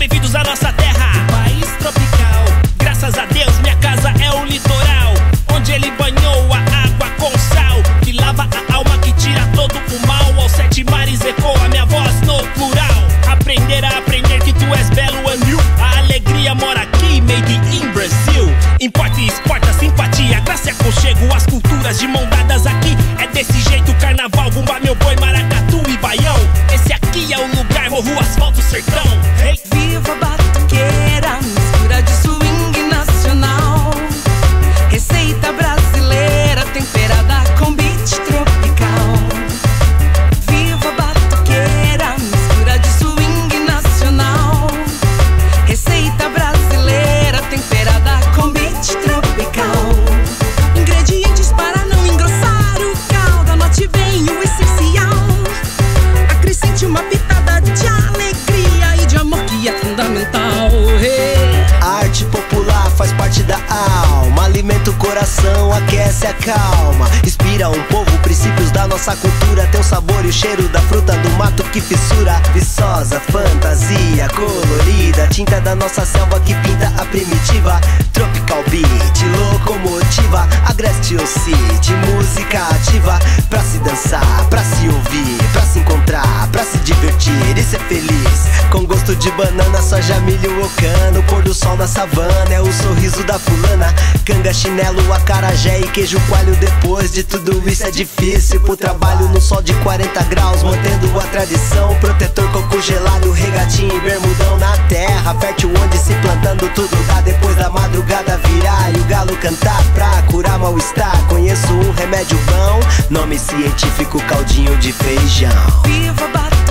bem-vindos à nossa terra, país tropical. Graças a Deus minha casa é o litoral, onde ele banhou a água com sal, que lava a alma, que tira todo o mal. Aos sete mares ecoa minha voz no plural. Aprender a aprender que tu és belo anil. A alegria mora aqui, made in Brasil. Importa e exporta simpatia, graça e aconchego. As culturas de mão dadas aqui é desse jeito. Carnaval, bumba, meu boi, maracatu e baião. Esse aqui é o lugar, morro, asfalto, sertão. Hey. Viva batuqueira, mistura de swing nacional. Receita brasileira, temperada com beat tropical. Viva batuqueira, mistura de swing nacional. Receita brasileira, temperada com beat tropical. Ingredientes para não engrossar o caldo, anote bem o essencial. Acrescente uma pitada de alegria e de amor que é fundamental. Hey. A arte popular faz parte da alma. Alimenta o coração, aquece a calma. Inspira um povo, princípios da nossa cultura. Tem o sabor e o cheiro da fruta do mato que fissura. Viçosa, fantasia, colorida. Tinta da nossa selva que pinta a primitiva. Tropical beat, locomotiva. Agreste ou city, música ativa. Pra se dançar, pra se ouvir, pra se encontrar, pra se divertir e ser feliz. Com gosto de banana, soja, milho ou cana. O pôr do sol na savana é o sorriso da fulana. Canga, chinelo, acarajé e queijo coalho. Depois de tudo isso é difícil pro trabalho no sol de 40 graus, mantendo a tradição. Protetor, coco gelado, regatinho e bermudão. Na terra fértil onde se plantando tudo dá. Depois da madrugada virar e o galo cantar pra curar mal-estar. Conheço um remédio bom, nome científico, caldinho de feijão. Viva Batalha!